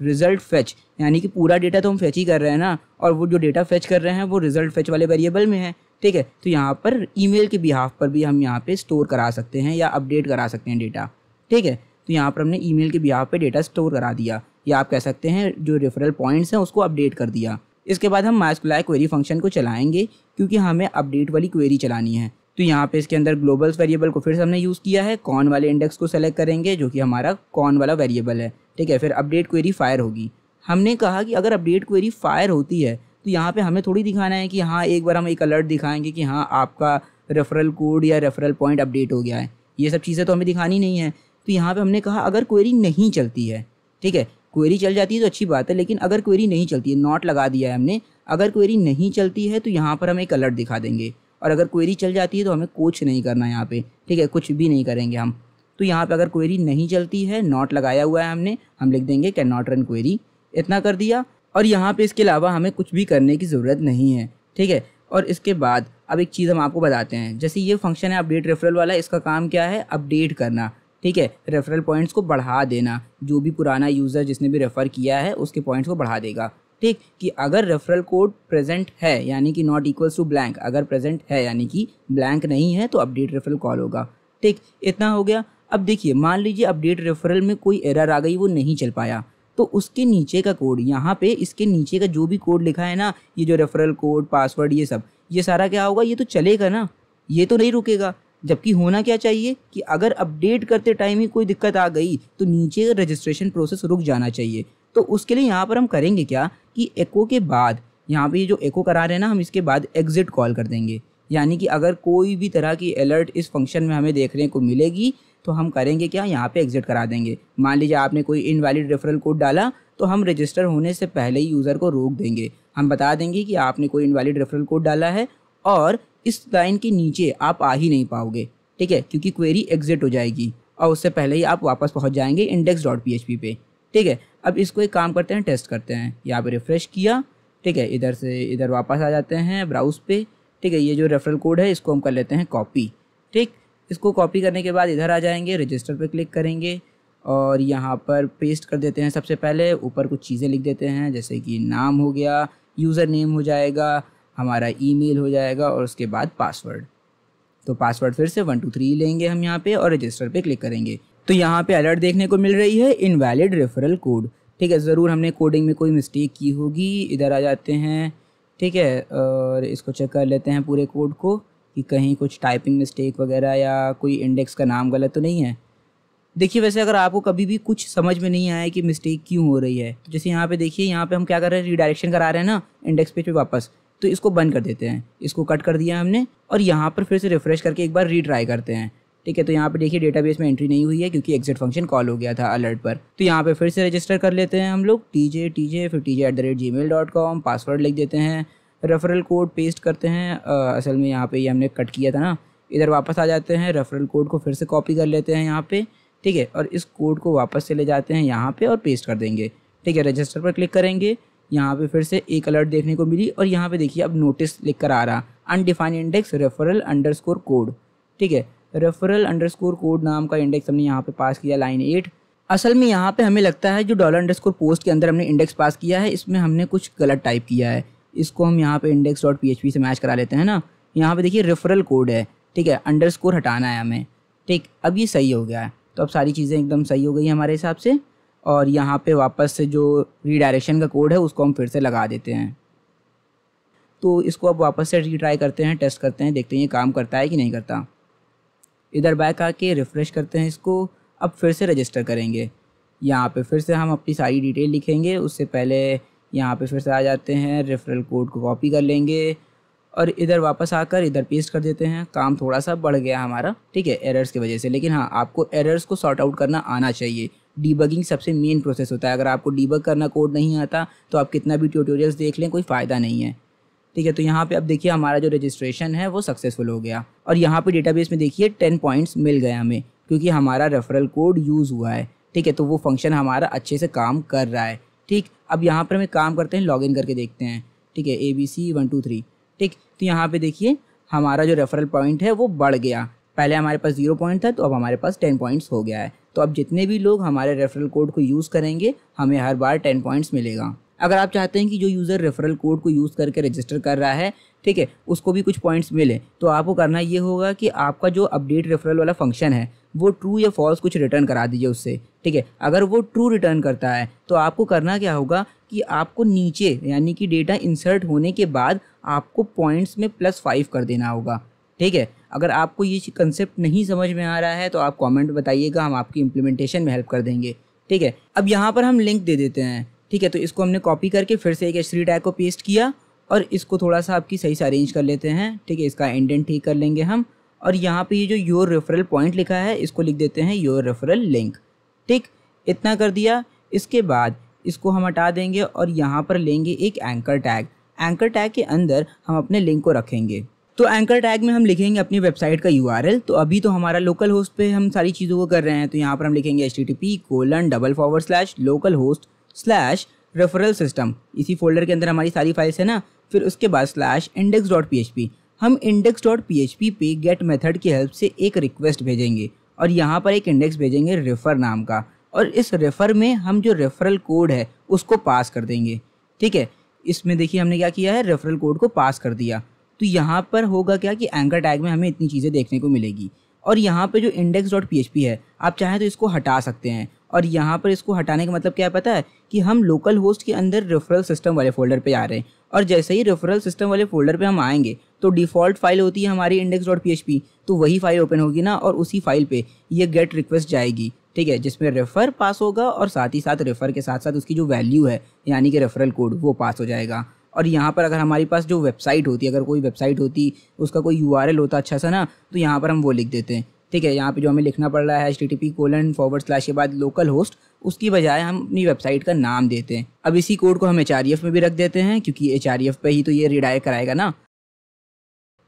$result fetch, यानी कि पूरा डेटा तो हम फेच ही कर रहे हैं ना, और वो जो डेटा फेच कर रहे हैं वो रिजल्ट फेच वाले वेरिएबल में है, ठीक है, तो यहाँ पर ईमेल के बिहाफ पर भी हम यहाँ पे स्टोर करा सकते हैं या अपडेट करा सकते हैं डेटा, ठीक है। तो यहाँ पर हमने ईमेल के बिहाफ पे डेटा स्टोर करा दिया, या आप कह सकते हैं जो रेफरल पॉइंट्स हैं उसको अपडेट कर दिया। इसके बाद हम MySQL क्वेरी फंक्शन को चलाएंगे क्योंकि हमें अपडेट वाली क्वेरी चलानी है। तो यहाँ पे इसके अंदर ग्लोबल्स वेरिएबल को फिर से हमने यूज़ किया है, कॉन वाले इंडेक्स को सेलेक्ट करेंगे जो कि हमारा कॉन वाला वेरिएबल है, ठीक है। फिर अपडेट क्वेरी फायर होगी, हमने कहा कि अगर अपडेट क्वेरी फायर होती है तो यहाँ पे हमें थोड़ी दिखाना है कि हाँ एक बार हम एक अलर्ट दिखाएंगे कि हाँ आपका रेफरल कोड या रेफरल पॉइंट अपडेट हो गया है, ये सब चीज़ें तो हमें दिखानी नहीं है। तो यहाँ पे हमने कहा अगर क्वेरी नहीं चलती है, ठीक है, क्वेरी चल जाती है तो अच्छी बात है, लेकिन अगर क्वेरी नहीं चलती है, नॉट लगा दिया है हमने, अगर क्वेरी नहीं चलती है तो यहाँ पर हम एक अलर्ट दिखा देंगे, और अगर क्वेरी चल जाती है तो हमें कुछ नहीं करना है यहाँ पे, ठीक है, कुछ भी नहीं करेंगे हम। तो यहाँ पे अगर क्वेरी नहीं चलती है, नॉट लगाया हुआ है हमने, हम लिख देंगे कैन नॉट रन क्वेरी, इतना कर दिया। और यहाँ पे इसके अलावा हमें कुछ भी करने की ज़रूरत नहीं है, ठीक है। और इसके बाद अब एक चीज़ हम आपको बताते हैं, जैसे ये फंक्शन है अपडेट रेफरल वाला, इसका काम क्या है, अपडेट करना, ठीक है, रेफरल पॉइंट्स को बढ़ा देना, जो भी पुराना यूज़र जिसने भी रेफ़र किया है उसके पॉइंट्स को बढ़ा देगा, ठीक, कि अगर रेफरल कोड प्रेजेंट है यानी कि नॉट इक्वल्स टू ब्लैंक, अगर प्रेजेंट है यानी कि ब्लैंक नहीं है तो अपडेट रेफरल कॉल होगा। ठीक, इतना हो गया। अब देखिए, मान लीजिए अपडेट रेफरल में कोई एरर आ गई, वो नहीं चल पाया, तो उसके नीचे का कोड, यहाँ पे इसके नीचे का जो भी कोड लिखा है ना, ये जो रेफरल कोड, पासवर्ड, ये सब, ये सारा क्या होगा, ये तो चलेगा ना, ये तो नहीं रुकेगा। जबकि होना क्या चाहिए कि अगर अपडेट करते टाइम ही कोई दिक्कत आ गई तो नीचे रजिस्ट्रेशन प्रोसेस रुक जाना चाहिए। तो उसके लिए यहाँ पर हम करेंगे क्या कि एको के बाद, यहाँ पे ये जो एको करा रहे हैं ना, हम इसके बाद एग्ज़िट कॉल कर देंगे। यानी कि अगर कोई भी तरह की अलर्ट इस फंक्शन में हमें देखने को मिलेगी तो हम करेंगे क्या, यहाँ पे एग्ज़िट करा देंगे। मान लीजिए आपने कोई इनवैलिड रेफरल कोड डाला तो हम रजिस्टर होने से पहले ही यूज़र को रोक देंगे। हम बता देंगे कि आपने कोई इनवैलिड रेफरल कोड डाला है और इस लाइन के नीचे आप आ ही नहीं पाओगे। ठीक है, क्योंकि क्वेरी एग्ज़िट हो जाएगी और उससे पहले ही आप वापस पहुँच जाएंगे index.php पे। ठीक है, अब इसको एक काम करते हैं, टेस्ट करते हैं। यहाँ पे रिफ़्रेश किया, ठीक है, इधर से इधर वापस आ जाते हैं ब्राउज़ पे। ठीक है, ये जो रेफरल कोड है इसको हम कर लेते हैं कॉपी। ठीक, इसको कॉपी करने के बाद इधर आ जाएंगे, रजिस्टर पे क्लिक करेंगे और यहाँ पर पेस्ट कर देते हैं। सबसे पहले ऊपर कुछ चीज़ें लिख देते हैं, जैसे कि नाम हो गया, यूज़र नेम हो जाएगा, हमारा ईमेल हो जाएगा और उसके बाद पासवर्ड। तो पासवर्ड फिर से 1 2 3 लेंगे हम यहाँ पे और रजिस्टर पे क्लिक करेंगे। तो यहाँ पे अलर्ट देखने को मिल रही है, इनवैलिड रेफरल कोड। ठीक है, ज़रूर हमने कोडिंग में कोई मिस्टेक की होगी। इधर आ जाते हैं, ठीक है, और इसको चेक कर लेते हैं पूरे कोड को कि कहीं कुछ टाइपिंग मिस्टेक वगैरह या कोई इंडेक्स का नाम गलत तो नहीं है। देखिए, वैसे अगर आपको कभी भी कुछ समझ में नहीं आया कि मिस्टेक क्यों हो रही है, जैसे यहाँ पे देखिए, यहाँ पे हम क्या कर रहे हैं, रीडायरेक्शन करा रहे हैं ना इंडेक्स पेज पे वापस, तो इसको बंद कर देते हैं, इसको कट कर दिया हमने और यहाँ पर फिर से रिफ़्रेश करके एक बार रीट्राई करते हैं। ठीक है, तो यहाँ पे देखिए डेटाबेस में एंट्री नहीं हुई है क्योंकि एग्जिट फंक्शन कॉल हो गया था अलर्ट पर। तो यहाँ पे फिर से रजिस्टर कर लेते हैं हम लोग, tj फिर tj@gmail.com, पासवर्ड लिख देते हैं, रेफरल कोड पेस्ट करते हैं। असल में यहाँ पे ये हमने कट किया था ना, इधर वापस आ जाते हैं, रेफरल कोड को फिर से कॉपी कर लेते हैं यहाँ पे। ठीक है, और इस कोड को वापस से ले जाते हैं यहाँ पे और पेस्ट कर देंगे। ठीक है, रजिस्टर पर क्लिक करेंगे, यहाँ पे फिर से एक अलर्ट देखने को मिली और यहाँ पे देखिए अब नोटिस लिख कर आ रहा, अनडिफाइंड इंडेक्स रेफरल _ कोड। ठीक है, रेफरल _ कोड नाम का इंडेक्स हमने यहाँ पे पास किया, लाइन 8। असल में यहाँ पे हमें लगता है जो $_ पोस्ट के अंदर हमने इंडेक्स पास किया है, इसमें हमने कुछ गलत टाइप किया है। इसको हम यहाँ पे index.php से मैच करा लेते हैं ना। यहाँ पे देखिए रेफरल कोड है, ठीक है, _ हटाना है हमें। ठीक, अब ये सही हो गया है, तो अब सारी चीज़ें एकदम सही हो गई हमारे हिसाब से। और यहाँ पे वापस से जो रीडायरेक्शन का कोड है उसको हम फिर से लगा देते हैं। तो इसको अब वापस से रीट्राई करते हैं, टेस्ट करते हैं, देखते हैं ये काम करता है कि नहीं करता। इधर बैक आके रिफ़्रेश करते हैं इसको, अब फिर से रजिस्टर करेंगे। यहाँ पे फिर से हम अपनी सारी डिटेल लिखेंगे, उससे पहले यहाँ पे फिर से आ जाते हैं, रेफरल कोड को कॉपी कर लेंगे और इधर वापस आकर इधर पेस्ट कर देते हैं। काम थोड़ा सा बढ़ गया हमारा, ठीक है, एरर्स की वजह से। लेकिन हाँ, आपको एरर्स को सॉर्ट आउट करना आना चाहिए। डीबगिंग सबसे मेन प्रोसेस होता है। अगर आपको डीबग करना कोड नहीं आता तो आप कितना भी ट्यूटोरियल्स देख लें कोई फ़ायदा नहीं है। ठीक है, तो यहाँ पे अब देखिए हमारा जो रजिस्ट्रेशन है वो सक्सेसफुल हो गया और यहाँ पे डेटाबेस में देखिए 10 पॉइंट्स मिल गए हमें, क्योंकि हमारा रेफरल कोड यूज़ हुआ है। ठीक है, तो वो फंक्शन हमारा अच्छे से काम कर रहा है। ठीक, अब यहाँ पर हम एक काम करते हैं, लॉगिन करके देखते हैं। ठीक है, abc 1 2 3। ठीक, तो यहाँ पे देखिए हमारा जो रेफरल पॉइंट है वो बढ़ गया। पहले हमारे पास 0 पॉइंट था, तो अब हमारे पास 10 पॉइंट्स हो गया है। तो अब जितने भी लोग हमारे रेफरल कोड को यूज़ करेंगे हमें हर बार 10 पॉइंट्स मिलेगा। अगर आप चाहते हैं कि जो यूज़र रेफरल कोड को यूज़ करके रजिस्टर कर रहा है, ठीक है, उसको भी कुछ पॉइंट्स मिले, तो आपको करना ये होगा कि आपका जो अपडेट रेफरल वाला फंक्शन है वो ट्रू या फॉल्स कुछ रिटर्न करा दीजिए उससे। ठीक है, अगर वो ट्रू रिटर्न करता है तो आपको करना क्या होगा कि आपको नीचे यानी कि डेटा इंसर्ट होने के बाद आपको पॉइंट्स में +5 कर देना होगा। ठीक है, अगर आपको ये कंसेप्ट नहीं समझ में आ रहा है तो आप कमेंट बताइएगा, हम आपकी इम्प्लीमेंटेशन में हेल्प कर देंगे। ठीक है, अब यहाँ पर हम लिंक दे देते हैं। ठीक है, तो इसको हमने कॉपी करके फिर से एक H3 टैग को पेस्ट किया और इसको थोड़ा सा आपकी सही से अरेंज कर लेते हैं। ठीक है, इसका इंडेंट ठीक कर लेंगे हम और यहाँ पे ये जो योर रेफरल पॉइंट लिखा है इसको लिख देते हैं योर रेफरल लिंक। ठीक, इतना कर दिया। इसके बाद इसको हम हटा देंगे और यहाँ पर लेंगे एक एंकर टैग। एंकर टैग के अंदर हम अपने लिंक को रखेंगे। तो एंकर टैग में हम लिखेंगे अपनी वेबसाइट का URL। तो अभी तो हमारा लोकल होस्ट पे हम सारी चीज़ों को कर रहे हैं, तो यहाँ पर हम लिखेंगे http://localhost/referral system। इसी फोल्डर के अंदर हमारी सारी फाइल्स है ना। फिर उसके बाद /index.php। हम index.php पे गेट मेथड की हेल्प से एक रिक्वेस्ट भेजेंगे और यहाँ पर एक इंडेक्स भेजेंगे रेफ़र नाम का और इस रेफ़र में हम जो रेफरल कोड है उसको पास कर देंगे। ठीक है। इसमें देखिए हमने क्या किया है, रेफरल कोड को पास कर दिया। तो यहाँ पर होगा क्या कि एंकर टैग में हमें इतनी चीज़ें देखने को मिलेगी। और यहाँ पे जो index.php है, आप चाहें तो इसको हटा सकते हैं। और यहाँ पर इसको हटाने का मतलब क्या है पता है, कि हम लोकल होस्ट के अंदर रेफरल सिस्टम वाले फ़ोल्डर पे आ रहे हैं। और जैसे ही रेफरल सिस्टम वाले फ़ोल्डर पे हम आएंगे तो डिफ़ॉल्ट फाइल होती है हमारी index.php, तो वही फ़ाइल ओपन होगी ना, और उसी फाइल पे ये गेट रिक्वेस्ट जाएगी, ठीक है, जिसमें रेफ़र पास होगा और साथ ही साथ रेफ़र के साथ साथ उसकी जो वैल्यू है यानी कि रेफ़रल कोड वो पास हो जाएगा। और यहाँ पर अगर हमारे पास जो वेबसाइट होती है, अगर कोई वेबसाइट होती, उसका कोई URL होता अच्छा सा ना, तो यहाँ पर हम वो लिख देते हैं, ठीक है। यहाँ पे जो हमें लिखना पड़ रहा है http:// के बाद लोकल होस्ट, उसकी बजाय हम अपनी वेबसाइट का नाम देते हैं। अब इसी कोड को हम HREF में भी रख देते हैं, क्योंकि HREF पे ही तो ये रिडायरेक्ट कराएगा ना।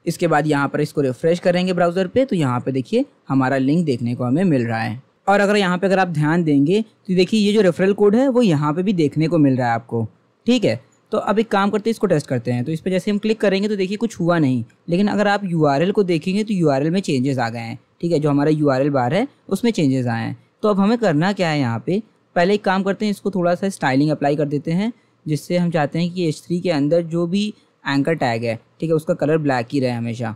इसके बाद यहाँ पर इसको रिफ्रेश करेंगे ब्राउज़र पर, तो यहाँ पर देखिए हमारा लिंक देखने को हमें मिल रहा है। और अगर यहाँ पर अगर आप ध्यान देंगे तो देखिए ये जो रेफरल कोड है वो यहाँ पर भी देखने को मिल रहा है आपको, ठीक है। तो अब एक काम करते हैं, इसको टेस्ट करते हैं। तो इस पर जैसे हम क्लिक करेंगे तो देखिए कुछ हुआ नहीं, लेकिन अगर आप URL को देखेंगे तो URL में चेंजेस आ गए हैं, ठीक है। जो हमारा URL बार है उसमें चेंजेस आए हैं। तो अब हमें करना क्या है, यहाँ पे पहले एक काम करते हैं, इसको थोड़ा सा स्टाइलिंग अप्लाई कर देते हैं, जिससे हम चाहते हैं कि H3 के अंदर जो भी एंकर टैग है, ठीक है, उसका कलर ब्लैक ही रहे हमेशा।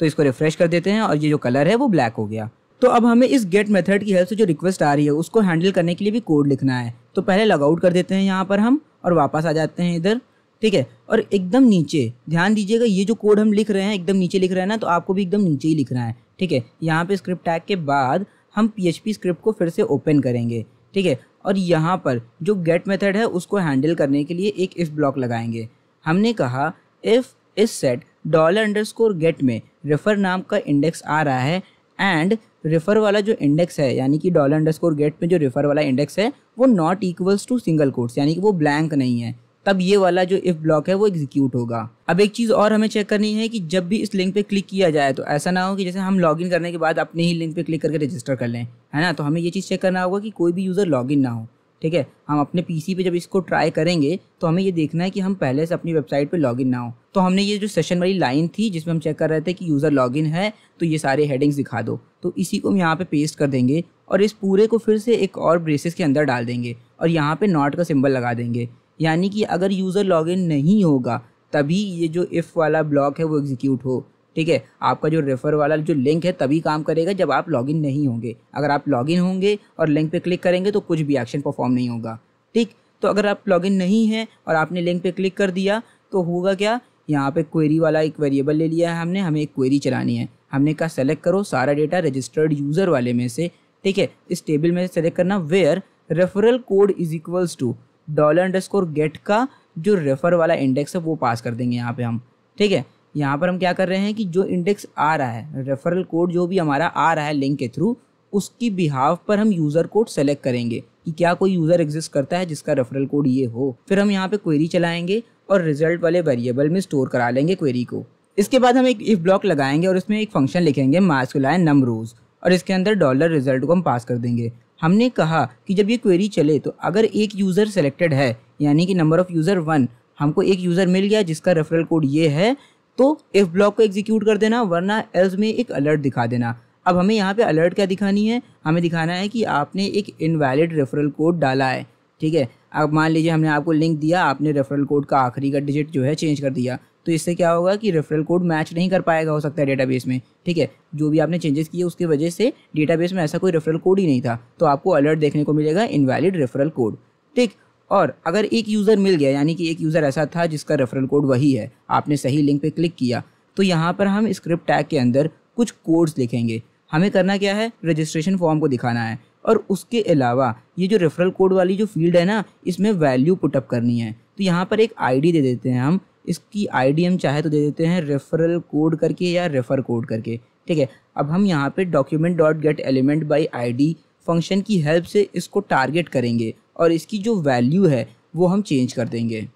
तो इसको रिफ़्रेश कर देते हैं और ये जो कलर है वो ब्लैक हो गया। तो अब हमें इस गेट मेथड की हेल्प से जो रिक्वेस्ट आ रही है उसको हैंडल करने के लिए भी कोड लिखना है। तो पहले लॉगआउट कर देते हैं यहाँ पर हम, और वापस आ जाते हैं इधर, ठीक है। और एकदम नीचे ध्यान दीजिएगा, ये जो कोड हम लिख रहे हैं एकदम नीचे लिख रहे हैं ना, तो आपको भी एकदम नीचे ही लिखना है, ठीक है। यहाँ पे स्क्रिप्ट टैग के बाद हम PHP स्क्रिप्ट को फिर से ओपन करेंगे, ठीक है। और यहाँ पर जो गेट मेथड है उसको हैंडल करने के लिए एक इफ़ ब्लॉक लगाएंगे। हमने कहा इफ़ इज सेट $_get में रेफ़र नाम का इंडेक्स आ रहा है, एंड रेफ़र वाला जो इंडेक्स है यानी कि $_get में जो रेफ़र वाला इंडेक्स है वो not equals to single quotes, यानी कि वो ब्लैंक नहीं है, तब ये वाला जो इफ़ ब्लॉक है वो एग्जीक्यूट होगा। अब एक चीज़ और हमें चेक करनी है कि जब भी इस लिंक पे क्लिक किया जाए तो ऐसा ना हो कि जैसे हम लॉगिन करने के बाद अपने ही लिंक पे क्लिक करके रजिस्टर कर लें, है ना। तो हमें ये चीज़ चेक करना होगा कि कोई भी यूज़र लॉगिन ना हो, ठीक है। हम अपने PC पे जब इसको ट्राई करेंगे तो हमें ये देखना है कि हम पहले से अपनी वेबसाइट पे लॉगिन ना हो। तो हमने ये जो सेशन वाली लाइन थी जिसमें हम चेक कर रहे थे कि यूज़र लॉगिन है तो ये सारे हेडिंग्स दिखा दो, तो इसी को हम यहाँ पे पेस्ट कर देंगे और इस पूरे को फिर से एक और ब्रेसेस के अंदर डाल देंगे और यहाँ पे नॉट का सिंबल लगा देंगे, यानी कि अगर यूज़र लॉगिन नहीं होगा तभी ये जो इफ़ वाला ब्लॉक है वो एग्जीक्यूट हो, ठीक है। आपका जो रेफ़र वाला जो लिंक है तभी काम करेगा जब आप लॉगिन नहीं होंगे। अगर आप लॉगिन होंगे और लिंक पे क्लिक करेंगे तो कुछ भी एक्शन परफॉर्म नहीं होगा, ठीक। तो अगर आप लॉगिन नहीं हैं और आपने लिंक पे क्लिक कर दिया तो होगा क्या, यहाँ पे क्वेरी वाला एक वेरिएबल ले लिया है हमने, हमें एक क्वेरी चलानी है। हमने कहा सेलेक्ट करो सारा डेटा रजिस्टर्ड यूज़र वाले में से, ठीक है। इस टेबल में सेलेक्ट करना where referral code is equals to $_get का जो रेफ़र वाला इंडेक्स है वो पास कर देंगे यहाँ पे हम, ठीक है। यहाँ पर हम क्या कर रहे हैं कि जो इंडेक्स आ रहा है रेफ़रल कोड जो भी हमारा आ रहा है लिंक के थ्रू, उसकी बिहाव पर हम यूज़र कोड सेलेक्ट करेंगे कि क्या कोई यूज़र एग्जिस्ट करता है जिसका रेफ़रल कोड ये हो। फिर हम यहाँ पे क्वेरी चलाएंगे और रिजल्ट वाले वेरिएबल में स्टोर करा लेंगे क्वेरी को। इसके बाद हम एक इफ़ ब्लॉक लगाएंगे और इसमें एक फंक्शन लिखेंगे MySQL_num_rows और इसके अंदर $result को हम पास कर देंगे। हमने कहा कि जब ये क्वेरी चले तो अगर एक यूज़र सेलेक्टेड है यानी कि नंबर ऑफ़ यूज़र 1, हमको एक यूज़र मिल गया जिसका रेफ़रल कोड ये है, तो इफ़ ब्लॉक को एग्जीक्यूट कर देना, वरना एल्स में एक अलर्ट दिखा देना। अब हमें यहाँ पे अलर्ट क्या दिखानी है, हमें दिखाना है कि आपने एक इनवैलिड रेफ़रल कोड डाला है, ठीक है। अब मान लीजिए हमने आपको लिंक दिया, आपने रेफ़रल कोड का आखिरी का डिजिट जो है चेंज कर दिया, तो इससे क्या होगा कि रेफ़रल कोड मैच नहीं कर पाएगा, हो सकता है डेटाबेस में, ठीक है। जो भी आपने चेंजेस किए उसकी वजह से डेटाबेस में ऐसा कोई रेफ़रल कोड ही नहीं था, तो आपको अलर्ट देखने को मिलेगा इनवैलिड रेफ़रल कोड, ठीक। और अगर एक यूज़र मिल गया यानी कि एक यूज़र ऐसा था जिसका रेफ़रल कोड वही है, आपने सही लिंक पे क्लिक किया, तो यहाँ पर हम स्क्रिप्ट टैग के अंदर कुछ कोड्स लिखेंगे। हमें करना क्या है, रजिस्ट्रेशन फॉर्म को दिखाना है और उसके अलावा ये जो रेफ़रल कोड वाली जो फील्ड है ना, इसमें वैल्यू पुटअप करनी है। तो यहाँ पर एक ID दे देते हैं हम, इसकी ID हम चाहे तो दे देते हैं रेफ़रल कोड करके या रेफ़र कोड करके, ठीक है। अब हम यहाँ पर document.getElementById फंक्शन की हेल्प से इसको टारगेट करेंगे और इसकी जो वैल्यू है वो हम चेंज कर देंगे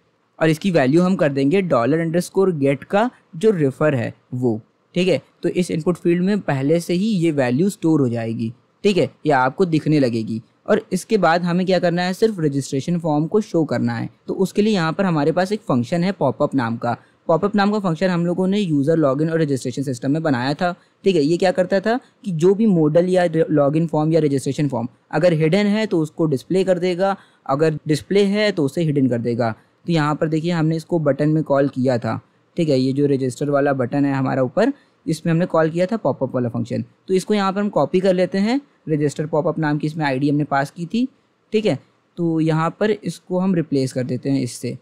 और इसकी वैल्यू हम कर देंगे $_get का जो रेफ़र है वो, ठीक है। तो इस इनपुट फील्ड में पहले से ही ये वैल्यू स्टोर हो जाएगी, ठीक है, या आपको दिखने लगेगी। और इसके बाद हमें क्या करना है, सिर्फ रजिस्ट्रेशन फॉर्म को शो करना है। तो उसके लिए यहाँ पर हमारे पास एक फंक्शन है पॉपअप नाम का। पॉपअप नाम का फंक्शन हम लोगों ने यूज़र लॉगिन और रजिस्ट्रेशन सिस्टम में बनाया था, ठीक है। ये क्या करता था कि जो भी मॉडल या लॉगिन फॉर्म या रजिस्ट्रेशन फॉर्म अगर हिडन है तो उसको डिस्प्ले कर देगा, अगर डिस्प्ले है तो उसे हिडन कर देगा। तो यहाँ पर देखिए हमने इसको बटन में कॉल किया था, ठीक है। ये जो रजिस्टर वाला बटन है हमारा ऊपर, इसमें हमने कॉल किया था पॉपअप वाला फंक्शन। तो इसको यहाँ पर हम कॉपी कर लेते हैं, रजिस्टर पॉपअप नाम की इसमें आईडी हमने पास की थी, ठीक है। तो यहाँ पर इसको हम रिप्लेस कर देते हैं इससे।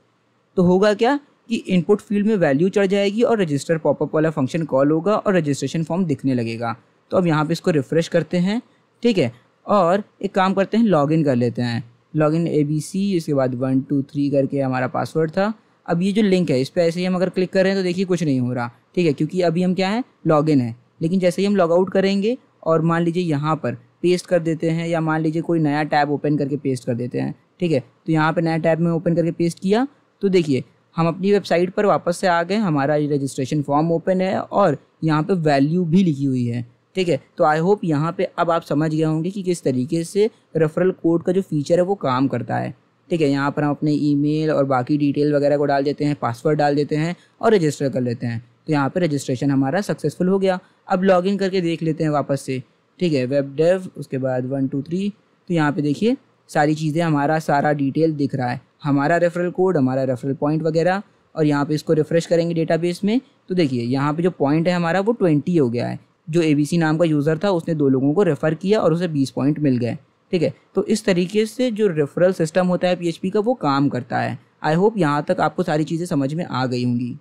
तो होगा क्या कि इनपुट फील्ड में वैल्यू चढ़ जाएगी और रजिस्टर पॉपअप वाला फंक्शन कॉल होगा और रजिस्ट्रेशन फॉर्म दिखने लगेगा। तो अब यहाँ पे इसको रिफ़्रेश करते हैं, ठीक है। और एक काम करते हैं, लॉगिन कर लेते हैं, लॉगिन ABC, इसके बाद 1 2 3 करके हमारा पासवर्ड था। अब ये जो लिंक है इस पर ऐसे ही हम अगर क्लिक करें तो देखिए कुछ नहीं हो रहा, ठीक है, क्योंकि अभी हम क्या है, लॉगिन है। लेकिन जैसे ही हम लॉगआउट करेंगे और मान लीजिए यहाँ पर पेस्ट कर देते हैं, या मान लीजिए कोई नया टैब ओपन करके पेस्ट कर देते हैं, ठीक है। तो यहाँ पर नया टैब में ओपन करके पेस्ट किया तो देखिए हम अपनी वेबसाइट पर वापस से आ गए, हमारा ये रजिस्ट्रेशन फॉर्म ओपन है और यहाँ पे वैल्यू भी लिखी हुई है, ठीक है। तो आई होप यहाँ पे अब आप समझ गए होंगे कि किस तरीके से रेफरल कोड का जो फीचर है वो काम करता है, ठीक है। यहाँ पर हम अपने ईमेल और बाकी डिटेल वगैरह को डाल देते हैं, पासवर्ड डाल देते हैं और रजिस्टर कर लेते हैं। तो यहाँ पर रजिस्ट्रेशन हमारा सक्सेसफुल हो गया। अब लॉगिन करके देख लेते हैं वापस से, ठीक है, वेब डेव, उसके बाद 1 2 3। तो यहाँ पर देखिए सारी चीज़ें, हमारा सारा डिटेल दिख रहा है, हमारा रेफरल कोड, हमारा रेफरल पॉइंट वगैरह। और यहाँ पे इसको रिफ़्रेश करेंगे डेटाबेस में तो देखिए यहाँ पे जो पॉइंट है हमारा वो 20 हो गया है। जो ABC नाम का यूज़र था उसने 2 लोगों को रेफ़र किया और उसे 20 पॉइंट मिल गए, ठीक है। तो इस तरीके से जो रेफरल सिस्टम होता है PHP का वो काम करता है। आई होप यहाँ तक आपको सारी चीज़ें समझ में आ गई होंगी।